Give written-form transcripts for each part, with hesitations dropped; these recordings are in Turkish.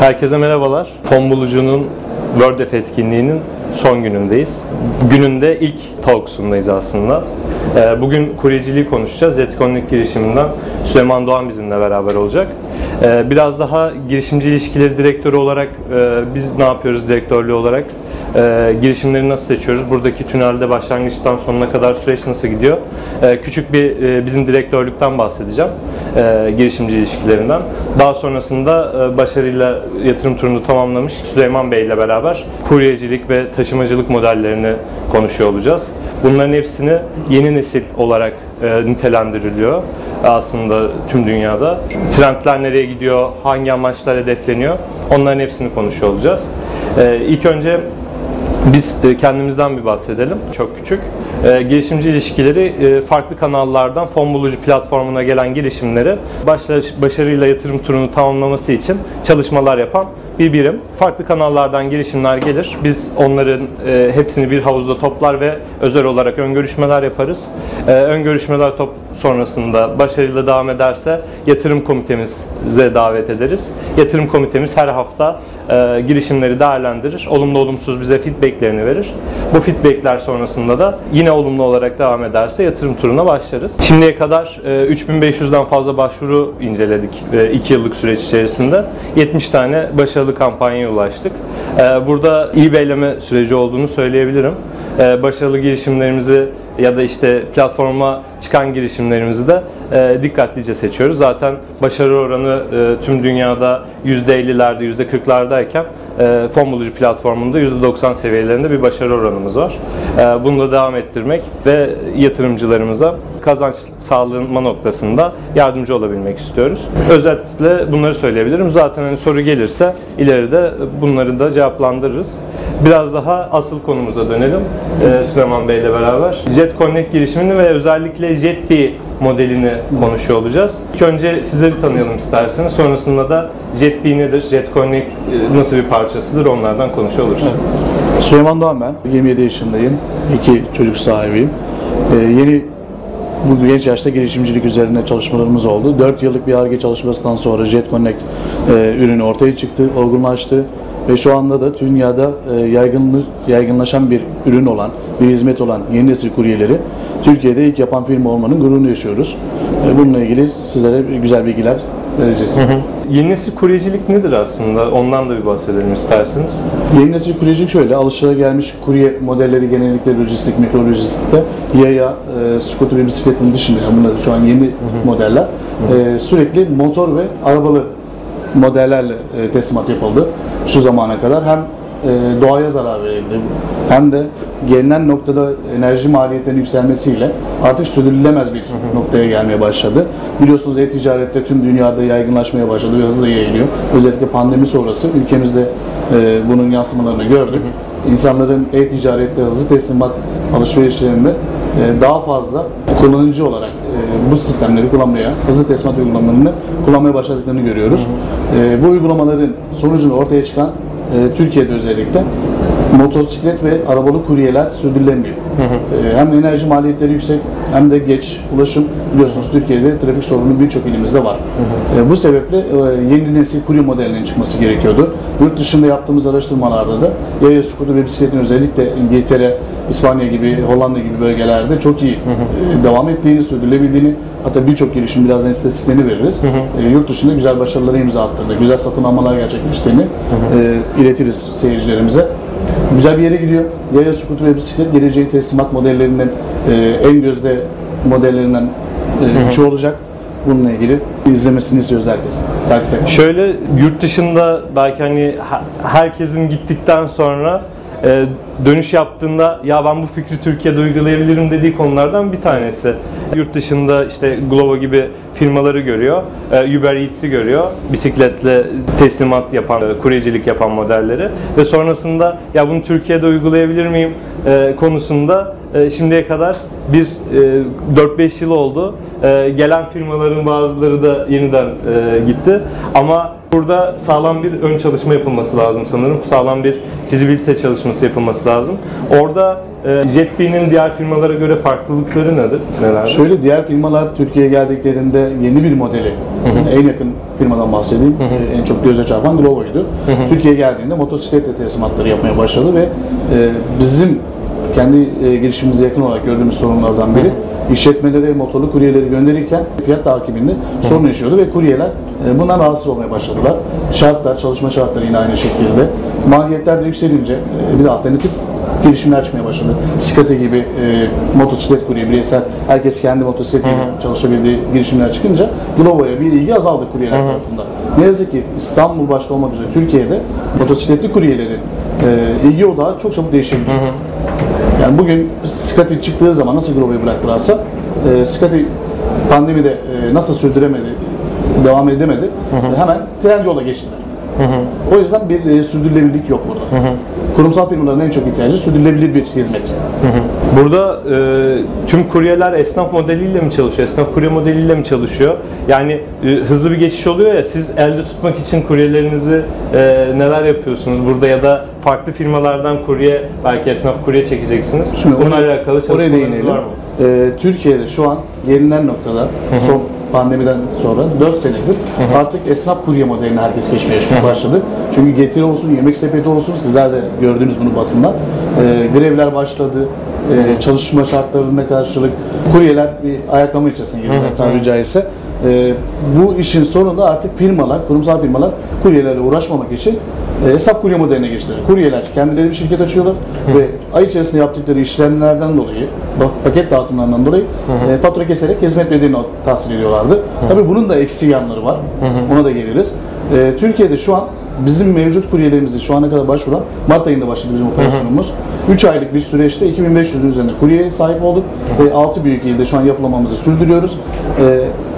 Herkese merhabalar. Fon Bulucu'nun World F etkinliğinin son günündeyiz. Gününde ilk talksundayız aslında. Bugün kuryeciliği konuşacağız. JetConnect girişiminden Süleyman Doğan bizimle beraber olacak. Biraz daha girişimci ilişkileri direktörü olarak biz ne yapıyoruz direktörlüğü olarak? Girişimleri nasıl seçiyoruz? Buradaki tünelde başlangıçtan sonuna kadar süreç nasıl gidiyor? Küçük bir bizim direktörlükten bahsedeceğim. Girişimci ilişkilerinden. Daha sonrasında başarıyla yatırım turunu tamamlamış Süleyman Bey ile beraber kuryecilik ve taşımacılık modellerini konuşuyor olacağız. Bunların hepsini yeni nesil olarak nitelendiriliyor aslında tüm dünyada. Trendler nereye gidiyor, hangi amaçlar hedefleniyor, onların hepsini konuşuyor olacağız. İlk önce biz kendimizden bir bahsedelim. Çok küçük. Girişimci ilişkileri farklı kanallardan Fon Bulucu platformuna gelen girişimleri başarıyla yatırım turunu tamamlaması için çalışmalar yapan bir birim. Farklı kanallardan girişimler gelir. Biz onların hepsini bir havuzda toplar ve özel olarak ön görüşmeler yaparız. Ön görüşmeler sonrasında başarıyla devam ederse yatırım komitemize davet ederiz. Yatırım komitemiz her hafta girişimleri değerlendirir. Olumlu olumsuz bize feedbacklerini verir. Bu feedbackler sonrasında da yine olumlu olarak devam ederse yatırım turuna başlarız. Şimdiye kadar 3500'den fazla başvuru inceledik 2 yıllık süreç içerisinde. 70 tane başarılı kampanyaya ulaştık. Burada iyi bir eleme süreci olduğunu söyleyebilirim. Başarılı girişimlerimizi ya da işte platforma çıkan girişimlerimizi de dikkatlice seçiyoruz. Zaten başarı oranı tüm dünyada %50'lerde, %40'lardayken Fon Bulucu platformunda %90 seviyelerinde bir başarı oranımız var. Bunu da devam ettirmek ve yatırımcılarımıza kazanç sağlanma noktasında yardımcı olabilmek istiyoruz. Özetle bunları söyleyebilirim. Zaten hani soru gelirse ileride bunları da cevaplandırırız. Biraz daha asıl konumuza dönelim Süleyman Bey ile beraber. JetConnect girişimini ve özellikle JetBee modelini konuşuyor olacağız. İlk önce sizleri tanıyalım isterseniz. Sonrasında da JetBee nedir, JetConnect nasıl bir parçasıdır onlardan konuşuyor oluruz. Evet. Süleyman Doğan ben. 27 yaşındayım. 2 çocuk sahibiyim. Bu genç yaşta girişimcilik üzerine çalışmalarımız oldu. 4 yıllık bir Ar-Ge çalışmasından sonra JetConnect ürünü ortaya çıktı, olgunlaştı. Ve şu anda da dünyada yaygınlaşan bir ürün olan, bir hizmet olan yeni nesil kuryeleri Türkiye'de ilk yapan firma olmanın gururunu yaşıyoruz. Bununla ilgili sizlere güzel bilgiler vereceğiz. Yeni nesil kuryecilik nedir aslında? Ondan da bir bahsedelim isterseniz. Yeni nesil kuryecilik şöyle, alışılagelmiş kurye modelleri genellikle lojistik, mikrolojistikte yaya, Scotty ve bisikletin dışında, bunlar şu an yeni modeller, sürekli motor ve arabalı modellerle teslimat yapıldı şu zamana kadar. Hem doğaya zarar verildi hem de gelinen noktada enerji maliyetlerinin yükselmesiyle artık sürdürülemez bir noktaya gelmeye başladı. Biliyorsunuz e-ticarette tüm dünyada yaygınlaşmaya başladı ve hızla yayılıyor. Özellikle pandemi sonrası ülkemizde bunun yansımalarını gördük. İnsanların e-ticarette hızlı teslimat alışverişlerinde daha fazla kullanıcı olarak bu sistemleri kullanmaya, hızlı teslimat uygulamalarını kullanmaya başladıklarını görüyoruz. Bu uygulamaların sonucunda ortaya çıkan Türkiye'de özellikle motosiklet ve arabalı kuryeler sürdürülemiyor. Hem enerji maliyetleri yüksek hem de geç ulaşım. Biliyorsunuz Türkiye'de trafik sorunu birçok ilimizde var. Bu sebeple yeni nesil kurye modelinin çıkması gerekiyordu. Yurt dışında yaptığımız araştırmalarda da yaya, scooter ve bisikletin özellikle İngiltere, İspanya gibi, Hollanda gibi bölgelerde çok iyi devam ettiğini, sürdürülebildiğini, hatta birçok girişim birazdan istatistiklerini veririz. Yurt dışında güzel başarılara imza attığını, güzel satın almalar gerçekleştiğini iletiriz seyircilerimize. Güzel bir yere gidiyor. Yaya, scooter ve bisiklet geleceğin teslimat modellerinin en gözde modellerinden üçü olacak. Bununla ilgili izlemesini istiyoruz herkesin. Şöyle, yurt dışında belki hani herkesin gittikten sonra dönüş yaptığında ya ben bu fikri Türkiye'de uygulayabilirim dediği konulardan bir tanesi. Yurt dışında işte Glovo gibi firmaları görüyor, Uber Eats'i görüyor, bisikletle teslimat yapan, kuryecilik yapan modelleri ve sonrasında ya bunu Türkiye'de uygulayabilir miyim konusunda şimdiye kadar bir 4-5 yıl oldu. Gelen firmaların bazıları da yeniden gitti. Ama burada sağlam bir ön çalışma yapılması lazım sanırım. Sağlam bir fizibilite çalışması yapılması lazım. Orada JetBee'nin diğer firmalara göre farklılıkları nedir? Neler? Şöyle, diğer firmalar Türkiye'ye geldiklerinde yeni bir modeli, en yakın firmadan bahsedeyim, en çok göze çarpan Glovo'ydu. Türkiye'ye geldiğinde motosikletle teslimatları yapmaya başladı ve bizim kendi girişimimize yakın olarak gördüğümüz sorunlardan biri, işletmelere motorlu kuryeleri gönderirken fiyat takibinde sorun yaşıyordu ve kuryeler bundan rahatsız olmaya başladılar. Şartlar, çalışma şartları yine aynı şekilde. Maliyetler de yükselince bir de alternatif girişimler çıkmaya başladı. Scotty gibi motosiklet kurye, bireysel, herkes kendi motosikletiyle çalışabildiği girişimler çıkınca Glovo'ya bir ilgi azaldı kuryeler tarafından. Ne yazık ki İstanbul başta olmak üzere Türkiye'de motosikletli kuryelerin ilgi odağı çok çabuk değişebiliyor. Yani bugün Scotty çıktığı zaman nasıl Glovo'yu bıraktılarsa, Scotty pandemide nasıl sürdüremedi, devam edemedi, hemen Trendyol'a geçtiler. O yüzden bir sürdürülebilirlik yok burada. Kurumsal firmaların en çok ihtiyacı sürdürülebilir bir hizmet. Burada tüm kuryeler esnaf modeliyle mi çalışıyor? Esnaf kurye modeliyle mi çalışıyor? Yani hızlı bir geçiş oluyor ya, siz elde tutmak için kuryelerinizi neler yapıyorsunuz burada, ya da farklı firmalardan kurye, belki esnaf kurye çekeceksiniz. Şimdi bununla alakalı çalışmalarınız var mı? Türkiye'de şu an gelinen noktada, son pandemiden sonra 4 senedir artık esnaf kurye modeline herkes geçmeye başladı. Çünkü Getir olsun, Yemek Sepeti olsun, sizler de gördünüz bunu basından. Grevler başladı, çalışma şartlarına karşılık kuryeler bir ayaklama içerisine girdiler tabiri caizse. Bu işin sonunda artık firmalar, kurumsal firmalar kuryelerle uğraşmamak için esnaf kurye modeline geçtiler. Kuryeler kendileri bir şirket açıyorlar ve ay içerisinde yaptıkları işlemlerden dolayı, paket dağıtımlarından dolayı fatura keserek hizmet bedelini tahsil ediyorlardı. Tabii bunun da eksi yanları var, ona da geliriz. Türkiye'de şu an bizim mevcut kuryelerimizi şu ana kadar başvuran, Mart ayında başladı bizim operasyonumuz. 3 aylık bir süreçte 2500'ün üzerinde kuryeye sahip olduk ve 6 büyük ilde şu an yapılamamızı sürdürüyoruz.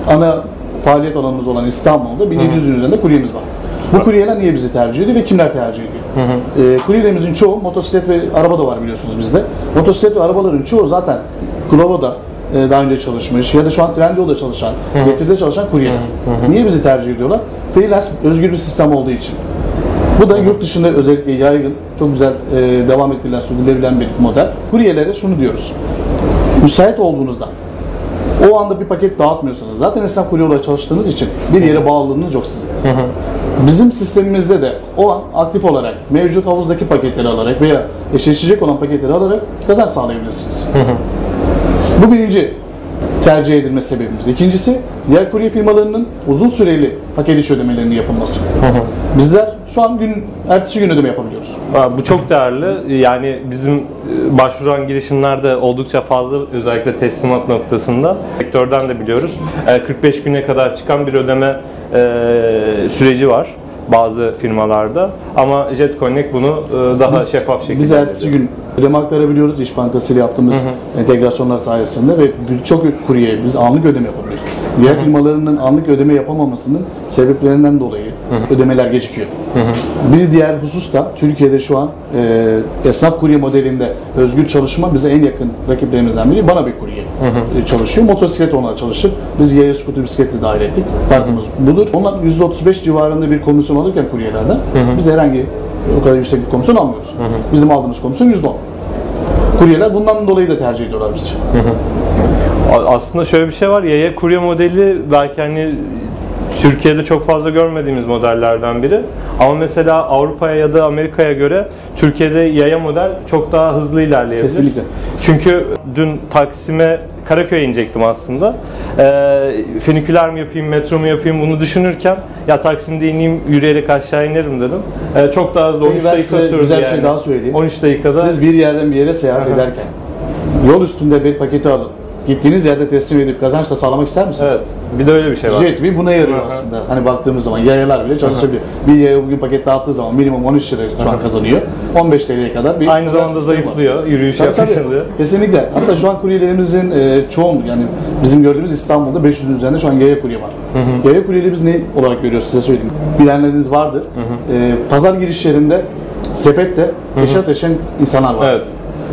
Ana faaliyet alanımız olan İstanbul'da 1700'ün üzerinde kuryemiz var. Bu kuryeler niye bizi tercih ediyor ve kimler tercih ediyor? Kuryelerimizin çoğu motosiklet ve araba da var biliyorsunuz bizde. Motosiklet ve arabaların çoğu zaten Glovo'da daha önce çalışmış ya da şu an Trendyol'da çalışan, Getir'de çalışan kuryeler. Niye bizi tercih ediyorlar? Freelance özgür bir sistem olduğu için. Bu da yurt dışında özellikle yaygın, çok güzel devam ettirilen, sürdürülebilen bir model. Kuryelere şunu diyoruz: müsait olduğunuzda, o anda bir paket dağıtmıyorsanız, zaten esnaf kurye olarak çalıştığınız için bir yere bağlılığınız yok sizin. Bizim sistemimizde de o an aktif olarak mevcut havuzdaki paketleri alarak veya eşleşecek olan paketleri alarak kazanç sağlayabilirsiniz. Bu birinci tercih edilme sebebimiz. İkincisi, diğer kurye firmalarının uzun süreli paket iş ödemelerinin yapılması. Bizler şu an ertesi gün ödeme yapabiliyoruz. Bu çok değerli. Yani bizim başvuran girişimlerde oldukça fazla, özellikle teslimat noktasında. Sektörden de biliyoruz. 45 güne kadar çıkan bir ödeme süreci var bazı firmalarda. Ama JetConnect bunu daha şeffaf şekilde. Biz ertesi gün ödeme aktarabiliyoruz İş Bankası ile yaptığımız entegrasyonlar sayesinde ve birçok kuryeye biz anlık ödeme yapabiliyoruz. Diğer firmalarının anlık ödeme yapamamasının sebeplerinden dolayı ödemeler gecikiyor. Bir diğer husus da Türkiye'de şu an esnaf kurye modelinde özgür çalışma bize en yakın rakiplerimizden biri. Bana bir kurye çalışıyor. Motosiklet onlar çalışır. Biz yaya skuter bisikletle dahil ettik. Farkımız budur. Onlar %35 civarında bir komisyon alırken kuryelerden biz herhangi o kadar yüksek bir komisyon almıyoruz. Bizim aldığımız komisyon %10. Kuryeler bundan dolayı da tercih ediyorlar bizi. Aslında şöyle bir şey var, yaya kurye modeli belki hani Türkiye'de çok fazla görmediğimiz modellerden biri. Ama mesela Avrupa'ya ya da Amerika'ya göre Türkiye'de yaya model çok daha hızlı ilerleyebilir. Kesinlikle. Çünkü dün Taksim'e, Karaköy'e inecektim aslında. Feniküler mi yapayım, metro mu yapayım bunu düşünürken ya Taksim'de ineyim, yürüyerek aşağı inerim dedim. Çok daha hızlı, 13 dakika sürdü yani. Güzel bir şey daha söyleyeyim. 13 dakikada. Siz bir yerden bir yere seyahat ederken yol üstünde bir paketi alın, gittiğiniz yerde teslim edip kazanç da sağlamak ister misiniz? Evet. Bir de öyle bir şey var. JetBee buna yarıyor aslında. Hani baktığımız zaman yayalar bile çalışabiliyor. Bir yaya bugün paket dağıttığı zaman minimum 13 lira şu an kazanıyor. 15 TL'ye kadar bir aynı zamanda zayıflıyor, yürüyüş yapışılıyor. Kesinlikle. Hatta şu an kuryelerimizin çoğunluğu, yani bizim gördüğümüz İstanbul'da 500'ün üzerinde şu an yaya kurye var. Yaya kuryeleri biz ne olarak görüyoruz size söyleyeyim. Bilenleriniz vardır. Pazar girişlerinde sepette eşya taşıyan insanlar var. Evet.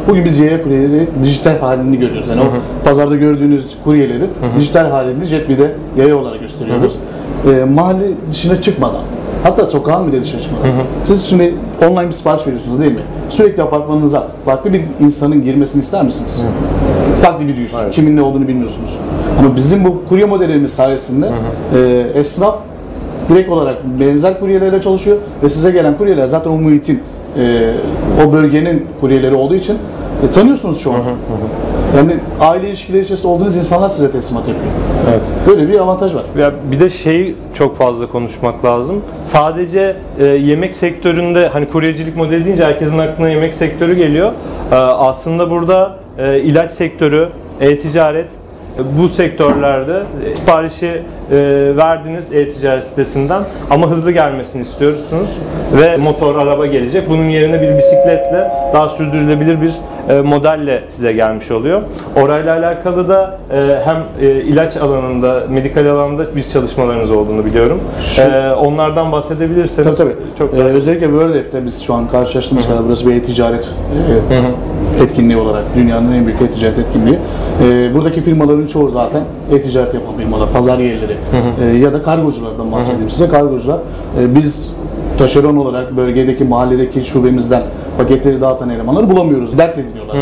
Bugün biz yaya kuryeleri dijital halini görüyoruz. Yani o pazarda gördüğünüz kuryeleri dijital halini JetBee'de yaya olarak gösteriyoruz. Mahalle dışına çıkmadan, hatta sokağın bile dışına çıkmadan. Siz şimdi online bir sipariş veriyorsunuz değil mi? Sürekli apartmanınıza farklı bir insanın girmesini ister misiniz? Takip ediyorsunuz. Evet. Kimin ne olduğunu bilmiyorsunuz. Ama bizim bu kurye modellerimiz sayesinde esnaf direkt olarak benzer kuryelerle çalışıyor ve size gelen kuryeler zaten o muhitin, o bölgenin kuryeleri olduğu için tanıyorsunuz şu an. Yani aile ilişkileri içerisinde olduğunuz insanlar size teslimat yapıyor. Evet. Böyle bir avantaj var. Ya bir de şeyi çok fazla konuşmak lazım. Sadece yemek sektöründe, hani kuryecilik modeli deyince herkesin aklına yemek sektörü geliyor. Aslında burada ilaç sektörü, e-ticaret, bu sektörlerde siparişi verdiniz e-ticaret sitesinden ama hızlı gelmesini istiyorsunuz ve motor, araba gelecek. Bunun yerine bir bisikletle, daha sürdürülebilir bir modelle size gelmiş oluyor. Orayla alakalı da hem ilaç alanında, medikal alanında bir çalışmalarınız olduğunu biliyorum. Onlardan bahsedebilirseniz. Tabii. Çok özellikle World F'de biz şu an karşılaştığımız kadar burası bir e-ticaret etkinliği olarak, dünyanın en büyük e-ticaret etkinliği. Buradaki firmaların çoğu zaten e-ticaret yapan firmalar, pazar yerleri ya da kargoculardan bahsedeyim size. Kargocular, biz taşeron olarak bölgedeki, mahalledeki şubemizden paketleri dağıtan elemanları bulamıyoruz, dert ediliyorlar.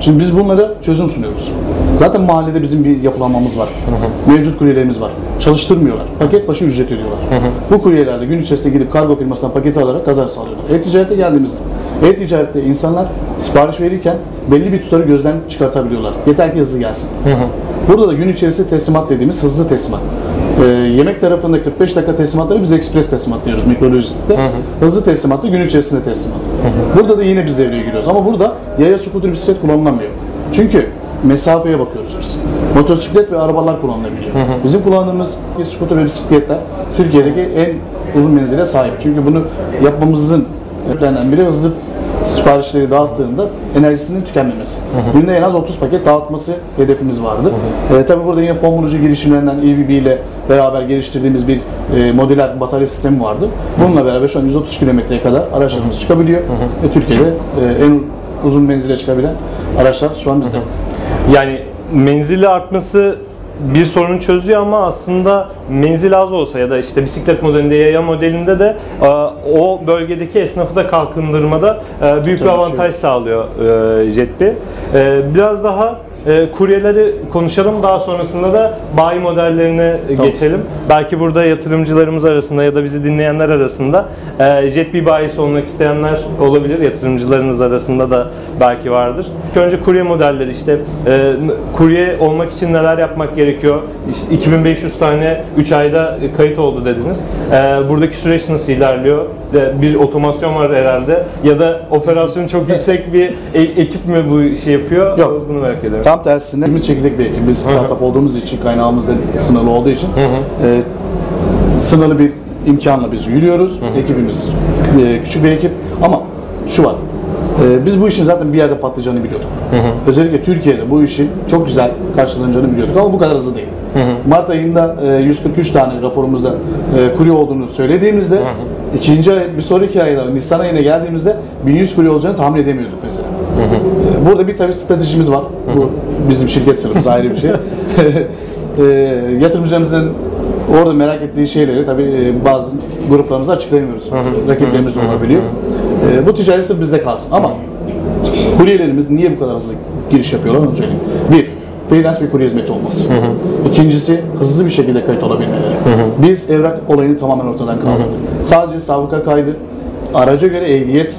Şimdi biz bunlara çözüm sunuyoruz. Zaten mahallede bizim bir yapılanmamız var, mevcut kuryelerimiz var, çalıştırmıyorlar, paket başı ücret ödüyorlar. Bu kuryeler de gün içerisinde gidip kargo firmasından paketi alarak kazanç sağlıyorlar. E-ticarete geldiğimizde, e-ticarette insanlar sipariş verirken belli bir tutarı gözden çıkartabiliyorlar. Yeter ki hızlı gelsin. Burada da gün içerisinde teslimat dediğimiz hızlı teslimat. Yemek tarafında 45 dakika teslimatları biz ekspres teslimat diyoruz mikrolojistikte. Hızlı teslimatı gün içerisinde teslimat. Burada da yine biz devreye giriyoruz ama burada yaya, scooter, bisiklet kullanılamıyor. Çünkü mesafeye bakıyoruz biz. Motosiklet ve arabalar kullanılabiliyor. Bizim kullandığımız scooter ve bisikletler Türkiye'deki en uzun menzile sahip. Çünkü bunu yapmamızın önemli biri hızlı siparişleri dağıttığında enerjisinin tükenmemesi. Günde en az 30 paket dağıtması hedefimiz vardı. Tabii burada yine Fon Bulucu girişimlerinden EVB ile beraber geliştirdiğimiz bir modüler batarya sistemi vardı. Bununla beraber şu an 130 kilometreye kadar araçlarımız çıkabiliyor. Ve Türkiye'de en uzun menzile çıkabilen araçlar şu an bizde. Yani menzili artması bir sorunu çözüyor ama aslında menzil az olsa ya da işte bisiklet modelinde, yaya modelinde de o bölgedeki esnafı da kalkındırmada büyük bir avantaj sağlıyor JetBee. Biraz daha kuryeleri konuşalım, daha sonrasında da bayi modellerine geçelim. Belki burada yatırımcılarımız arasında ya da bizi dinleyenler arasında JetBee bayisi olmak isteyenler olabilir. Yatırımcılarınız arasında da belki vardır. İlk önce kurye modelleri, işte kurye olmak için neler yapmak gerekiyor? İşte 2500 tane 3 ayda kayıt oldu dediniz. Buradaki süreç nasıl ilerliyor? Bir otomasyon var herhalde ya da operasyon çok yüksek bir ekip mi bu işi yapıyor? Yok. Bunu merak ederim. Tam tersine biz çekirdek bir ekibiz, startup olduğumuz için, kaynağımız da sınırlı olduğu için sınırlı bir imkanla biz yürüyoruz. Ekibimiz küçük bir ekip ama şu var, biz bu işin zaten bir yerde patlayacağını biliyorduk. Özellikle Türkiye'de bu işin çok güzel karşılanacağını biliyorduk ama bu kadar hızlı değil. Mart ayında 143 tane raporumuzda kurye olduğunu söylediğimizde ikinci ay, bir sonraki ayda Nisan ayına geldiğimizde 1100 kurye olacağını tahmin edemiyorduk mesela. Burada bir tabii stratejimiz var. Bu bizim şirket sırrımız, ayrı bir şey. Yatırımcılarımızın orada merak ettiği şeyleri tabii bazı gruplarımıza açıklayamıyoruz. Rakiplerimiz de olabiliyor. Bu ticaret sırrı bizde kalsın ama kuryelerimiz niye bu kadar hızlı giriş yapıyorlar onu söyleyeyim. Bir, freelance bir kurye hizmeti olması. İkincisi, hızlı bir şekilde kayıt olabilmeleri. Biz evrak olayını tamamen ortadan kaldırdık. Sadece sabıka kaydı, araca göre ehliyet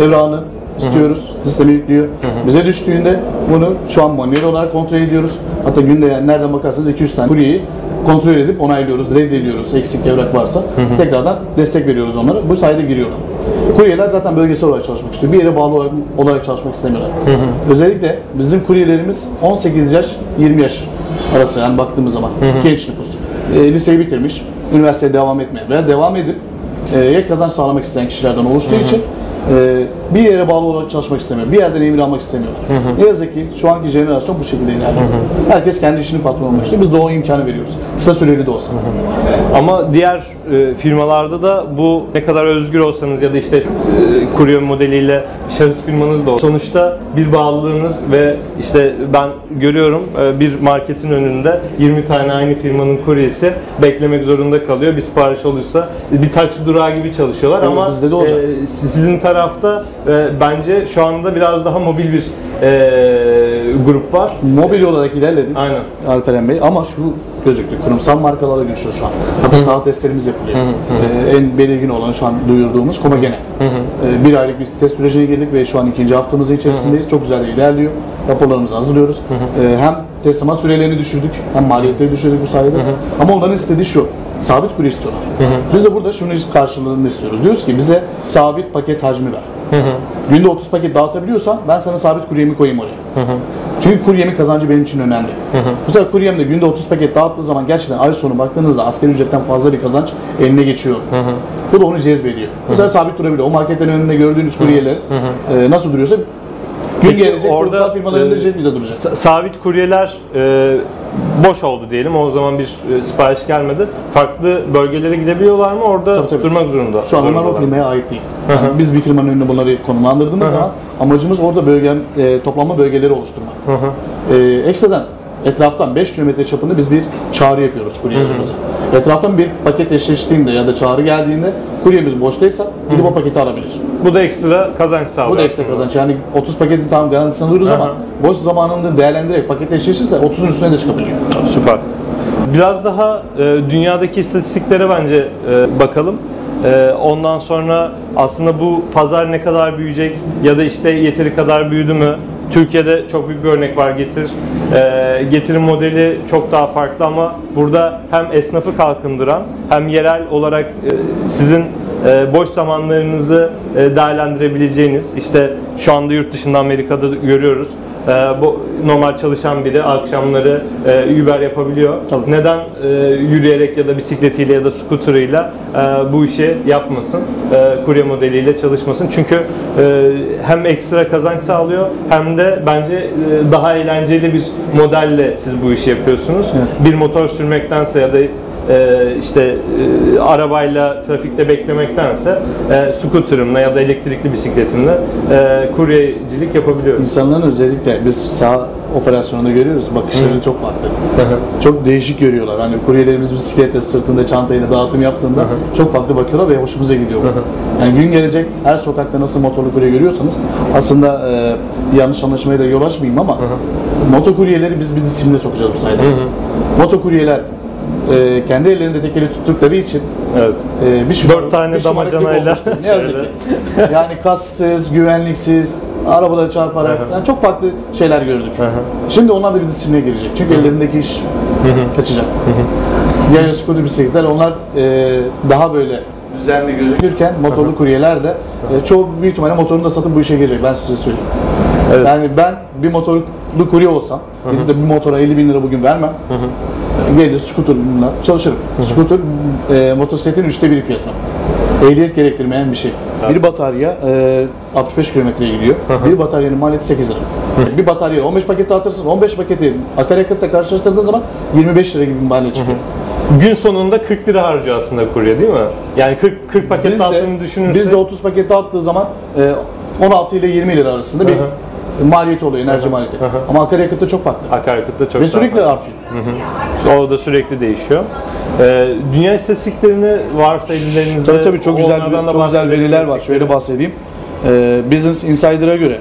evrağını istiyoruz, sistemi yüklüyor. Bize düştüğünde bunu şu an manuel olarak kontrol ediyoruz. Hatta günde, yani nereden bakarsanız 200 tane kuryeyi kontrol edip onaylıyoruz, reddediyoruz, eksik evrak varsa. Tekrardan destek veriyoruz onlara. Bu sayede giriyorlar. Kuryeler zaten bölgesel olarak çalışmak istiyor. Bir yere bağlı olarak çalışmak istemiyorlar. Özellikle bizim kuryelerimiz 18 yaş, 20 yaş arası, yani baktığımız zaman genç nüfus. Liseyi bitirmiş, üniversiteye devam etmeyen veya devam edip ek kazanç sağlamak isteyen kişilerden oluştuğu için bir yere bağlı olarak çalışmak istemiyor. Bir yerden emir almak istemiyor. Ne yazık ki şu anki jenerasyon bu şekilde ilerliyor. Herkes kendi işinin patronu olmak istiyor. Biz de o imkanı veriyoruz. Kısa süreli de olsa. Ama diğer firmalarda da bu ne kadar özgür olsanız ya da işte kurye modeliyle şahıs firmanız da olsa, sonuçta bir bağlılığınız ve işte ben görüyorum bir marketin önünde 20 tane aynı firmanın kuryesi beklemek zorunda kalıyor. Bir sipariş olursa bir taksi durağı gibi çalışıyorlar ama bizde de olacak. Sizin tarafta bence şu anda biraz daha mobil bir grup var. Mobil olarak ilerledik. Aynen. Alperen Bey ama şu gözüktü. Kurumsal markalarla görüşüyoruz şu an. Hatta saha testlerimiz yapılıyor. En belirgin olan şu an duyurduğumuz Komagene. Bir aylık bir test sürecine girdik ve şu an ikinci haftamızın içerisindeyiz. Çok güzel ilerliyor. Raporlarımızı hazırlıyoruz. Hem teslimat sürelerini düşürdük, hem maliyetleri düşürdük bu sayede. Ama onların istediği şu. Sabit kurye istiyorlar. Biz de burada şunu karşılığını istiyoruz. Diyoruz ki bize sabit paket hacmi ver. Günde 30 paket dağıtabiliyorsan ben sana sabit kuryemi koyayım oraya. Çünkü kuryemin kazancı benim için önemli. Bu sefer kuryem de günde 30 paket dağıttığı zaman gerçekten ay sonu baktığınızda asgari ücretten fazla bir kazanç eline geçiyor. Bu da onu cezbediyor. Bu sefer sabit durabiliyor. O marketlerin önünde gördüğünüz kuryeler nasıl duruyorsa gün gelecek kurumsal firmalarında JetBee'de duracak. Sabit kuryeler boş oldu diyelim. O zaman bir sipariş gelmedi. Farklı bölgelere gidebiliyorlar mı? Orada tabii. Durmak zorunda. Şu an onlar o firmaya ait değil. Yani biz bir firmanın önüne bunları konumlandırdığımız zaman amacımız orada toplanma bölgeleri oluşturmak. Ekstradan etraftan 5 kilometre çapında biz bir çağrı yapıyoruz kuryelerimize. Etraftan bir paket eşleştiğinde ya da çağrı geldiğinde kuryemiz boştaysa gidip o paketi alabilir. Bu da ekstra kazanç sağlıyor. Bu da ekstra kazanç. Yani 30 paketin tam garantisini alıyoruz ama boş zamanını değerlendirerek paket eşleşirse 30'un üstüne de çıkabiliyor. Süper. Biraz daha dünyadaki istatistiklere bence bakalım. Ondan sonra aslında bu pazar ne kadar büyüyecek ya da işte yeteri kadar büyüdü mü? Türkiye'de çok büyük bir örnek var Getir. Getir'in modeli çok daha farklı ama burada hem esnafı kalkındıran hem yerel olarak sizin boş zamanlarınızı değerlendirebileceğiniz, işte şu anda yurt dışında Amerika'da görüyoruz. Bu normal çalışan biri akşamları Uber yapabiliyor. Tabii. Neden yürüyerek ya da bisikletiyle ya da scooter'ıyla bu işi yapmasın? Kurye modeliyle çalışmasın. Çünkü hem ekstra kazanç sağlıyor hem de bence daha eğlenceli bir modelle siz bu işi yapıyorsunuz. Evet. Bir motor sürmektense ya da arabayla trafikte beklemektense scooter'ımla ya da elektrikli bisikletimle kuryecilik yapabiliyorum. İnsanların özellikle biz sağ operasyonunda görüyoruz. Bakışları çok farklı. Çok değişik görüyorlar. Hani kuryelerimiz bisikletle sırtında çantayla dağıtım yaptığında çok farklı bakıyorlar ve hoşumuza gidiyor. Yani gün gelecek her sokakta nasıl motorlu kurye görüyorsanız aslında yanlış anlaşmaya da yol açmayayım ama motokuryeleri biz bir disipline sokacağız bu sayede. Motokuryeler kendi ellerinde tekeli tuttukları için bir şumarık, 4 tane damacanayla ne yazık ki. Yani kasksız, güvenliksiz, arabalara çarparak yani çok farklı şeyler gördük. Şimdi onlar da bir disipline girecek. Çünkü ellerindeki iş kaçacak. Yani scooter bisikletler onlar daha böyle düzenli gözükürken motorlu kuryeler de çoğu büyük ihtimalle motorunu da satıp bu işe girecek. Ben size söyleyeyim. Evet. Yani ben bir motorlu kurye olsam, gidip de bir motora 50 bin lira bugün vermem. Gelir scooter'la çalışırım. Scooter motosikletin 1/3 fiyatına. Ehliyet gerektirmeyen bir şey. Bir batarya 65 kilometreye gidiyor. Bir bataryanın maliyeti 8 lira. Bir batarya 15 paket dağıtırsın. 15 paketi akaryakıtla karşılaştırdığın zaman 25 lira gibi bir maliyet çıkıyor. Gün sonunda 40 lira harcıyor aslında kurye değil mi? Yani 40 paket dağıttığını düşünürsek. Biz de 30 paket dağıttığı zaman 16 ile 20 lira arasında bir maliyet oluyor, enerji maliyeti. Ama akaryakıtta çok farklı. Akaryakıtta çok farklı. Ve sürekli artıyor. O da sürekli değişiyor. Dünya istatistiklerini varsa elinizde. Tabii çok güzel veriler var. Şöyle bahsedeyim. Business Insider'a göre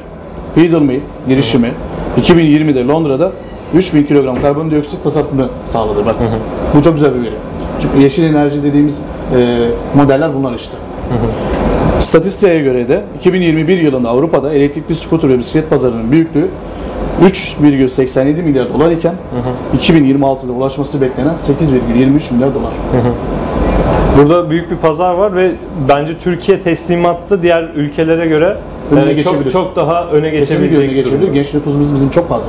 Hiddelme girişimi 2020'de Londra'da 3000 kilogram karbondioksit tasarrufunu sağladı. Bak, bu çok güzel bir veri. Çünkü yeşil enerji dediğimiz modeller bunlar işte. Statistiğe göre de 2021 yılında Avrupa'da elektrikli scooter ve bisiklet pazarının büyüklüğü 3,87 milyar dolar iken 2026'da ulaşması beklenen 8,23 milyar dolar. Burada büyük bir pazar var ve bence Türkiye teslimatta diğer ülkelere göre çok daha öne geçebilir. Genç nüfusumuz bizim çok fazla.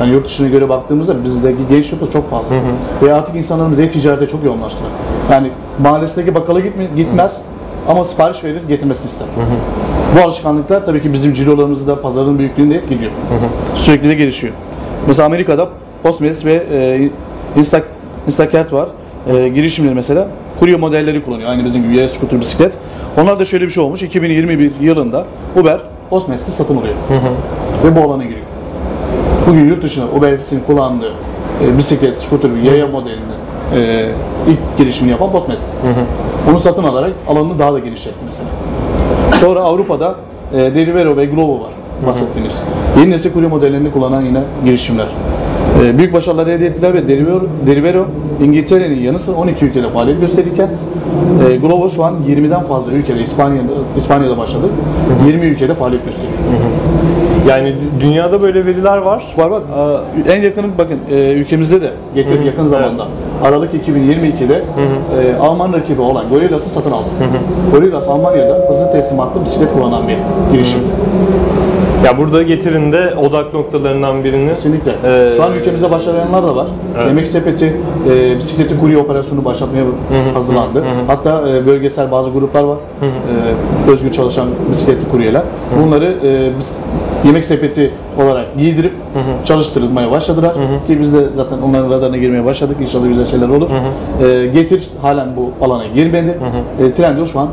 Yani yurt dışına göre baktığımızda bizdeki genç nüfus çok fazla. Ve artık insanlarımız e-ticarete çok yoğunlaştılar. Yani mahallesindeki bakkala gitmez. ama sipariş verir, getirmesini ister. Bu alışkanlıklar tabii ki bizim cirolarımızı da, pazarın büyüklüğünü de etkiliyor. Sürekli de gelişiyor. Mesela Amerika'da Postmates ve Instacart var. Girişimler mesela kurye modelleri kullanıyor. Aynı bizim gibi scooter, bisiklet. Onlar da şöyle bir şey olmuş. 2021 yılında Uber Postmates'te satın alıyor. Ve bu alana giriyor. Bugün yurt dışında Uber Eats'in kullandığı bisiklet, scooter, yaya modelini ilk girişimini yapan Postmates'ti. Onu satın alarak alanını daha da genişletti mesela. Sonra Avrupa'da Deliveroo ve Glovo var bahsettiğimiz. Yeni nesil kurye modellerini kullanan yine girişimler. Büyük başarılar elde ettiler ve Deliveroo İngiltere'nin yanı sıra 12 ülkede faaliyet gösterirken Glovo şu an 20'den fazla ülkede, İspanya'da başladı, 20 ülkede faaliyet gösteriyor. Yani dünyada böyle veriler var. Var. En yakını bakın ülkemizde de Getir yakın zamanda. Evet. Aralık 2022'de Alman rakibi olan Gorey'lası satın aldı. Gorey'lası Almanya'da hızlı teslimatlı bisiklet kullanan bir girişim. Ya burada Getir'in de odak noktalarından birini. Kesinlikle. Şu an ülkemize başlayanlar da var. Evet. Yemek Sepeti, bisikleti kurye operasyonu başlatmaya hazırlandı. Hatta bölgesel bazı gruplar var. Özgür çalışan bisikletli kuryeler. Bunları Yemek Sepeti olarak giydirip çalıştırılmaya başladılar. Ki biz de zaten onların radarına girmeye başladık. İnşallah güzel şeyler olur. Getir halen bu alana girmedi. Trendyol şu an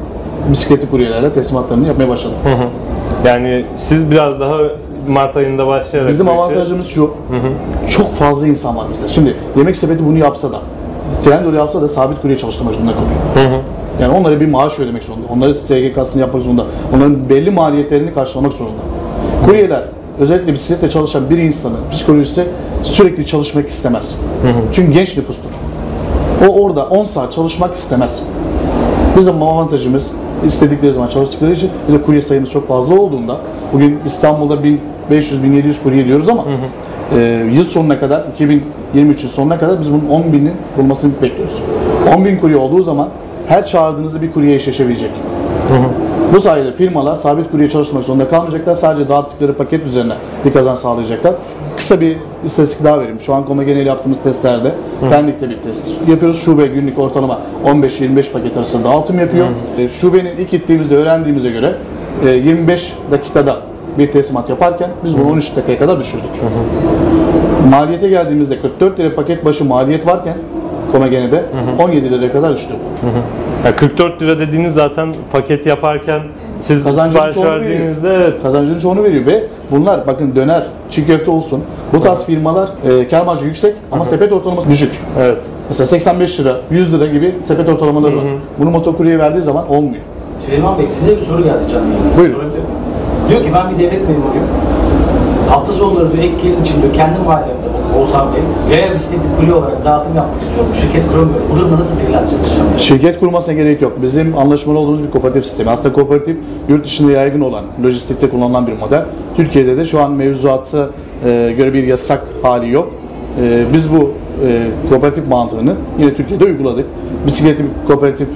bisikletli kuryelerle teslimatlarını yapmaya başladı. Yani siz biraz daha Mart ayında başlayarak... Bizim avantajımız şu, çok fazla insan var bizde. Şimdi Yemek Sepeti bunu yapsa da, Trendyol yapsa da sabit kurye çalıştırmak zorunda kalıyor. Yani onlara bir maaş ödemek zorunda, onların SGK'sını yapmak zorunda, onların belli maliyetlerini karşılamak zorunda. Kuryeler, özellikle bisikletle çalışan bir insanın psikolojisi sürekli çalışmak istemez. Çünkü genç nüfustur. O orada 10 saat çalışmak istemez. Bizim avantajımız, istedikleri zaman çalıştıkları için bir de kurye sayımız çok fazla olduğunda, bugün İstanbul'da 1500-1700 kurye diyoruz ama yıl sonuna kadar, 2023'ün sonuna kadar biz bunun 10.000'in bulmasını bekliyoruz. 10.000 kurye olduğu zaman her çağırdığınızda bir kurye eşleşebilecek. Bu sayede firmalar sabit kurye çalışmak zorunda kalmayacaklar, sadece dağıttıkları paket üzerine bir kazanç sağlayacaklar. Kısa bir istatistik daha vereyim. Şu an Koma genel yaptığımız testlerde Pendik'te bir test yapıyoruz. Şube günlük ortalama 15-25 paket arasında dağıtım yapıyor. Şubenin ilk gittiğimizde öğrendiğimize göre 25 dakikada bir teslimat yaparken biz bunu 13 dakikaya kadar düşürdük. Maliyete geldiğimizde 44 lira paket başı maliyet varken Koma genelde 17 liraya kadar düştü. Yani 44 lira dediğiniz zaten paket yaparken siz sipariş verdiğinizde kazancının çoğunu veriyor ve bunlar bakın döner, çiğ köfte olsun bu tarz firmalar kar marjı yüksek ama sepet ortalaması düşük. Evet. Mesela 85 lira, 100 lira gibi sepet ortalamaları var. Bunu motokurye verdiği zaman olmuyor. Süleyman Bey size bir soru geldi canım. Buyurun. Diyor ki ben bir devlet memuruyum. Hafta sonları diyor, ek gelir için diyor, kendi mahallemde Oğuzhan Bey, yaya bisikletli kurye olarak dağıtım yapmak istiyorum, şirket kuramıyorum. Bu durumda nasıl freelance çalışacağım? Şirket kurmasına gerek yok. Bizim anlaşmalı olduğumuz bir kooperatif sistemi. Aslında kooperatif, yurt dışında yaygın olan, lojistikte kullanılan bir model. Türkiye'de de şu an mevzuata göre bir yasak hali yok. Biz bu kooperatif mantığını yine Türkiye'de uyguladık. Bisikletli bir kooperatif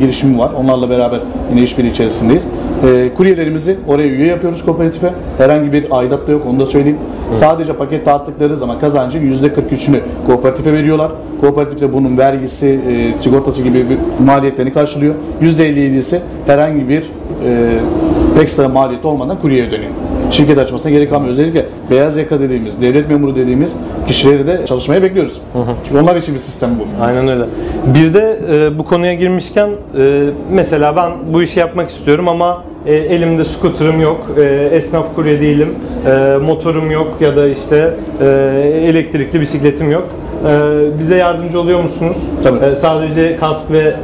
girişimi var. Onlarla beraber yine işbirliği içerisindeyiz. Kuryelerimizi oraya üye yapıyoruz kooperatife. Herhangi bir aidat da yok, onu da söyleyeyim. Sadece paket dağıttıkları zaman kazancın %43'ünü kooperatife veriyorlar. Kooperatif de bunun vergisi, sigortası gibi maliyetlerini karşılıyor. %57'si herhangi bir ekstra maliyet olmadan kuryeye dönüyor. Şirket açmasına gerek kalmıyor. Özellikle beyaz yaka dediğimiz, devlet memuru dediğimiz kişileri de çalışmaya bekliyoruz. Çünkü onlar için bir sistem bu. Aynen öyle. Bir de bu konuya girmişken mesela ben bu işi yapmak istiyorum ama elimde scooter'ım yok, esnaf kurye değilim, motorum yok ya da işte elektrikli bisikletim yok. Bize yardımcı oluyor musunuz? Tabii. Sadece kask ve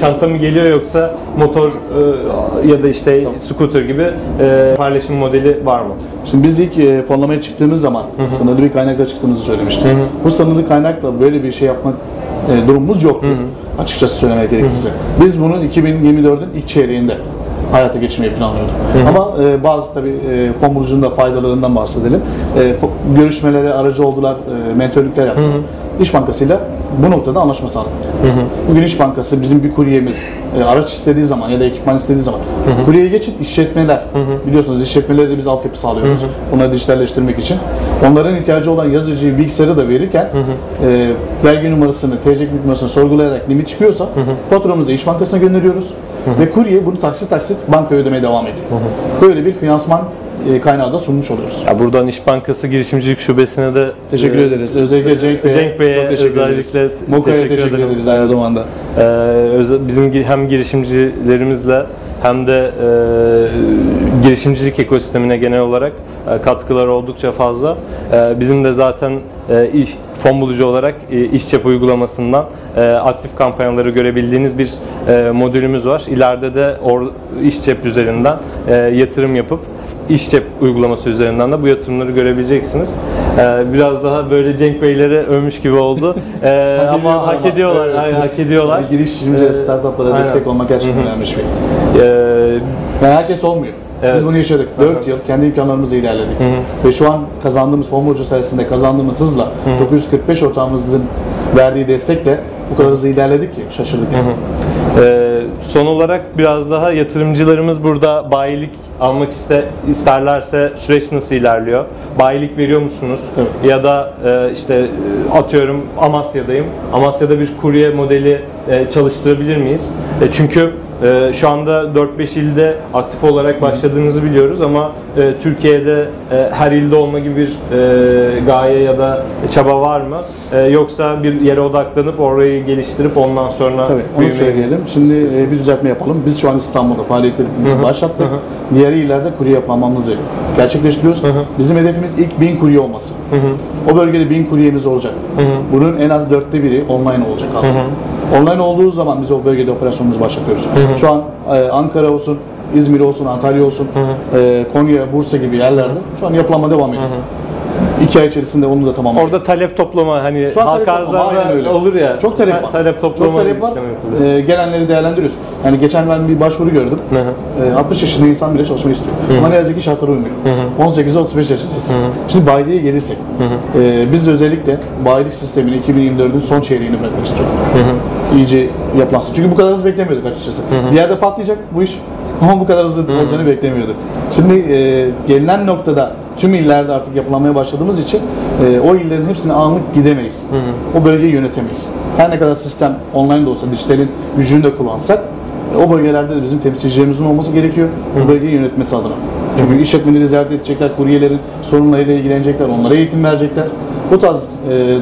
çanta mı geliyor yoksa motor ya da işte scooter gibi paylaşım modeli var mı? Şimdi biz ilk fonlamaya çıktığımız zaman sınırlı bir kaynakla çıktığımızı söylemiştik. Bu sınırlı kaynakla böyle bir şey yapmak durumumuz yoktu. Açıkçası söylemek gerekirse. Biz bunu 2024'ün ilk çeyreğinde hayata geçirmeyi planlıyorduk. Ama bazı tabii Fonbulucu'nun da faydalarından bahsedelim. Görüşmelere aracı oldular, mentörlükler yaptılar. İş Bankası'yla bu noktada anlaşma sağladık. Bugün İş Bankası bizim bir kuryemiz araç istediği zaman ya da ekipman istediği zaman kuryeye geçip işletmeler, biliyorsunuz işletmeleri de biz altyapı sağlıyoruz. Onları dijitalleştirmek için. Onların ihtiyacı olan yazıcıyı, bilgisayarı da verirken vergi numarasını, TC kimlik numarasını sorgulayarak limit çıkıyorsa faturamızı İş Bankası'na gönderiyoruz. ve kurye bunu taksit taksit bankaya ödemeye devam ediyor. Böyle bir finansman kaynağı da sunmuş oluyoruz. Ya buradan İş Bankası Girişimcilik Şubesi'ne de teşekkür ederiz. Özellikle Cenk Bey'e çok teşekkür özellikle ederiz. Moka'ya teşekkür ederiz aynı zamanda. Bizim hem girişimcilerimizle hem de girişimcilik ekosistemine genel olarak katkıları oldukça fazla. Bizim de zaten Fon Bulucu olarak İşCep uygulamasından aktif kampanyaları görebildiğiniz bir modülümüz var. İleride de İşCep üzerinden yatırım yapıp İşCep uygulaması üzerinden de bu yatırımları görebileceksiniz. Biraz daha böyle Cenk Beyleri övmüş gibi oldu. Ama hak ediyorlar. Evet. Hayır, hak ediyorlar. Yani girişimci startuplara destek olmak gerçekten önemli bir şey. Yani herkes olmuyor. Evet. Biz bunu yaşadık. 4 yıl kendi imkanlarımızla ilerledik. Ve şu an kazandığımız Fon Bulucu sayesinde kazandığımız hızla 945 ortağımızın verdiği destekle bu kadar hızlı ilerledik ki şaşırdık. Son olarak biraz daha yatırımcılarımız burada bayilik almak isterlerse süreç nasıl ilerliyor? Bayilik veriyor musunuz? Evet. Ya da işte atıyorum Amasya'dayım. Amasya'da bir kurye modeli çalıştırabilir miyiz? Çünkü şu anda 4-5 ilde aktif olarak başladığınızı biliyoruz ama Türkiye'de her ilde olma gibi bir gaye ya da çaba var mı? Yoksa bir yere odaklanıp orayı geliştirip ondan sonra büyümeyi söyleyelim. Şimdi bir düzeltme yapalım. Biz şu an İstanbul'da faaliyetlerimizi başlattık. Diğer illerde kurye yapmamızı gerçekleştiriyoruz. Bizim hedefimiz ilk 1000 kurye olması. O bölgede 1000 kuryemiz olacak. Bunun en az 1/4'ü online olacak. Online olduğu zaman biz o bölgede operasyonumuzu başlatıyoruz. Şu an Ankara olsun, İzmir olsun, Antalya olsun, Konya, Bursa gibi yerlerde şu an yapılanma devam ediyor. 2 ay içerisinde onu da tamamlıyoruz. Orada talep toplama, hani halk arzlarında olur ya. Çok talep var. Çok talep var. Gelenleri değerlendiriyoruz. Yani geçen ben bir başvuru gördüm. 60 yaşında insan bile çalışmayı istiyor. Ama ne yazık ki şartlara uymuyor. 18'e 35 yaşındayız. Şimdi bayiliğe gelirsek, biz de özellikle bayilik sistemini 2024'ün son çeyreğini bırakmak istiyoruz. İyice yapılansın. Çünkü bu kadar hızlı beklemiyorduk açıkçası. Bir yerde patlayacak bu iş ama bu kadar hızlı olacağını beklemiyorduk. Şimdi gelinen noktada tüm illerde artık yapılanmaya başladığımız için o illerin hepsine anlık gidemeyiz. O bölgeyi yönetemeyiz. Her ne kadar sistem online de olsa, dijitalin gücünü de kullansak o bölgelerde de bizim temsilcilerimizin olması gerekiyor. O bölgeyi yönetmesi adına. Çünkü işletmeleri ziyaret edecekler, kuryelerin sorunlarıyla ilgilenecekler, onlara eğitim verecekler. Bu tarz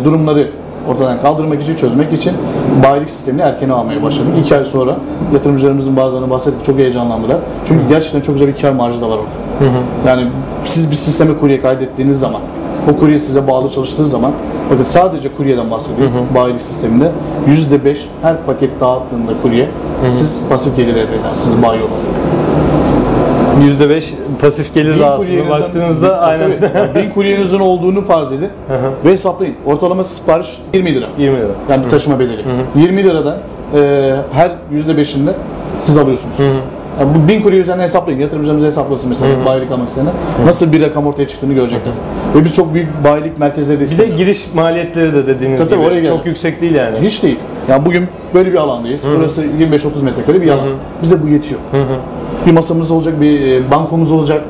durumları ortadan kaldırmak için, çözmek için bayilik sistemini erken almaya başladık. 2 ay sonra yatırımcılarımızın bazılarını bahsettik, çok heyecanlandılar. Çünkü gerçekten çok güzel bir kar marjı da var orada. Yani siz bir sisteme kurye kaydettiğiniz zaman, o kurye size bağlı çalıştığı zaman, bakın sadece kuryeden bahsediyor bayilik sisteminde. %5 her paket dağıttığında kurye, siz pasif gelir elde edersiniz bayi olarak. %5 pasif gelir dağısına baktığınızda aynen. 1000 kuryenizin olduğunu farz edin ve hesaplayın. Ortalama sipariş 20 lira. 20 lira. Yani bir taşıma bedeli. 20 liradan her %5'inde siz alıyorsunuz. Yani bu 1000 kurye üzerinden hesaplayın. Yatırımcılarımız hesaplasın mesela bayilik almak isteyenler. Nasıl bir rakam ortaya çıktığını görecekler. Ve biz çok büyük bayilik merkezleri de istemiyoruz. Bir de giriş maliyetleri de dediğiniz gibi oraya çok yüksek değil yani. Hiç değil. Yani bugün böyle bir alandayız. Burası 25-30 metrekare bir alan. Bize bu yetiyor. Bir masamız olacak, bir bankomuz olacak,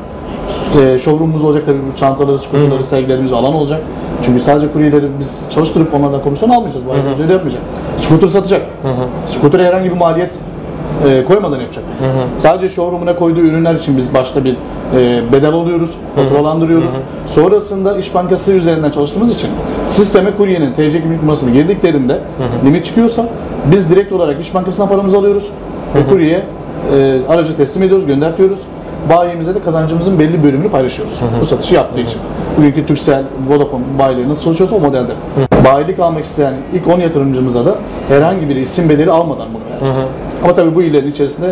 showroom'umuz olacak, tabii bu çantaları, skuterları, sergilerimiz alan olacak. Çünkü sadece kuryeleri biz çalıştırıp onlardan komisyon almayacağız, bu ayrıca öyle yapmayacak. Skuter satacak, skutere herhangi bir maliyet koymadan yapacak. Sadece showroom'una koyduğu ürünler için biz başta bir bedel alıyoruz, faturalandırıyoruz. Sonrasında İş Bankası üzerinden çalıştığımız için sisteme kuryenin TC kimlik numarasını girdiklerinde limit çıkıyorsa biz direkt olarak İş Bankası'na paramızı alıyoruz ve kuryeye aracı teslim ediyoruz, göndertiyoruz. Bayimize de kazancımızın belli bölümünü paylaşıyoruz. Bu satışı yaptığı için. Bugünkü Turkcell, Vodafone bayileri nasıl çalışıyorsa o modelde. Bayilik almak isteyen ilk 10 yatırımcımıza da herhangi bir isim bedeli almadan bunu yapacağız. Ama tabii bu illerin içerisinde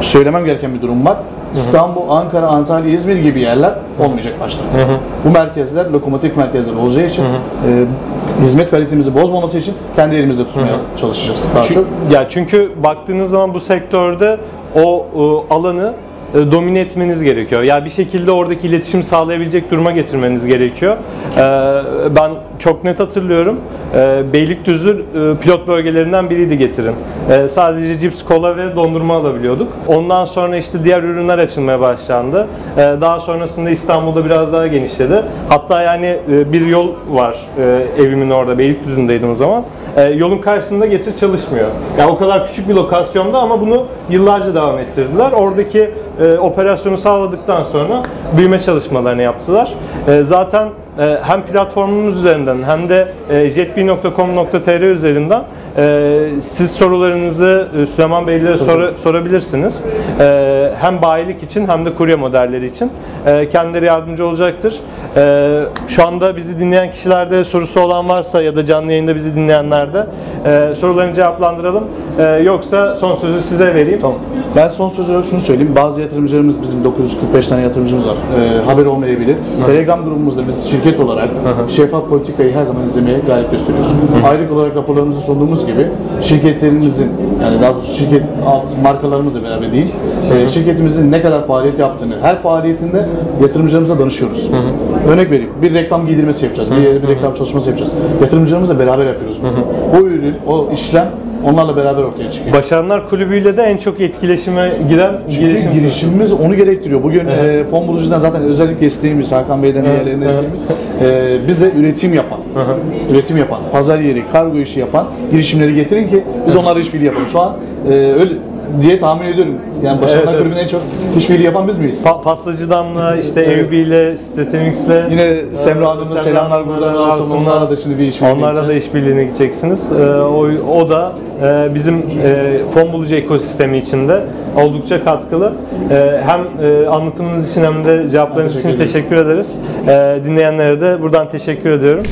söylemem gereken bir durum var. İstanbul, Ankara, Antalya, İzmir gibi yerler olmayacak başta. Bu merkezler lokomotif merkezler olacağı için hizmet kalitemizi bozmaması için kendi elimizde tutmaya çalışacağız. Çünkü baktığınız zaman bu sektörde o alanı domine etmeniz gerekiyor. Yani bir şekilde oradaki iletişim sağlayabilecek duruma getirmeniz gerekiyor. Ben çok net hatırlıyorum. Beylikdüzü pilot bölgelerinden biriydi Getir'in. Sadece cips, kola ve dondurma alabiliyorduk. Ondan sonra işte diğer ürünler açılmaya başlandı. Daha sonrasında İstanbul'da biraz daha genişledi. Hatta yani bir yol var evimin orada, Beylikdüzü'ndeydim o zaman. Yolun karşısında Getir çalışmıyor. Yani o kadar küçük bir lokasyonda ama bunu yıllarca devam ettirdiler. Oradaki operasyonu sağladıktan sonra büyüme çalışmalarını yaptılar. Zaten hem platformumuz üzerinden hem de jetbee.com.tr üzerinden siz sorularınızı Süleyman Bey'lere sorabilirsiniz. Hem bayilik için hem de kurye modelleri için kendileri yardımcı olacaktır. Şu anda bizi dinleyen kişilerde sorusu olan varsa ya da canlı yayında bizi dinleyenlerde sorularını cevaplandıralım. Yoksa son sözü size vereyim. Tamam. Ben son sözü şunu söyleyeyim. Bazı yatırımcılarımız, bizim 945 tane yatırımcımız var. Haberi olmayabilir. Telegram grubumuzda biz şirket olarak şeffaf politikayı her zaman izlemeye gayret gösteriyoruz. Aylık olarak raporlarımızı sunduğumuz gibi şirketlerimizin, yani daha doğrusu şirket alt markalarımızla beraber değil, şirketimizin ne kadar faaliyet yaptığını, her faaliyetinde yatırımcılarımıza danışıyoruz. Örnek vereyim, bir reklam giydirmesi yapacağız, bir reklam çalışması yapacağız. Yatırımcılarımızla beraber yapıyoruz bunu. O ürün, o işlem onlarla beraber ortaya çıkıyor. Başaranlar Kulübü'yle de en çok etkileşime giren girişimimiz onu gerektiriyor. Bugün Fon Bulucu'dan zaten özellikle isteğimiz, Hakan Bey'den diğerlerine isteğimiz, bize üretim yapan, pazar yeri, kargo işi yapan girişimleri getirin ki biz onlarla işbirliği yapalım. Şu an öyle diye tahmin ediyorum. Yani başarılar kulübünün en çok işbirliği yapan biz miyiz? Pastacıdan'la, işte EVB'yle, Statinix'le. Yine Semra Hanım'la selamlar buradan olsun. Onlarla da şimdi bir işbirliği yapacağız. Onlarla da işbirliğine gideceksiniz. O da bizim Fon Bulucu ekosistemi içinde oldukça katkılı. Hem anlatımınız için hem de cevaplarınız için teşekkür ederiz. Dinleyenlere de buradan teşekkür ediyorum.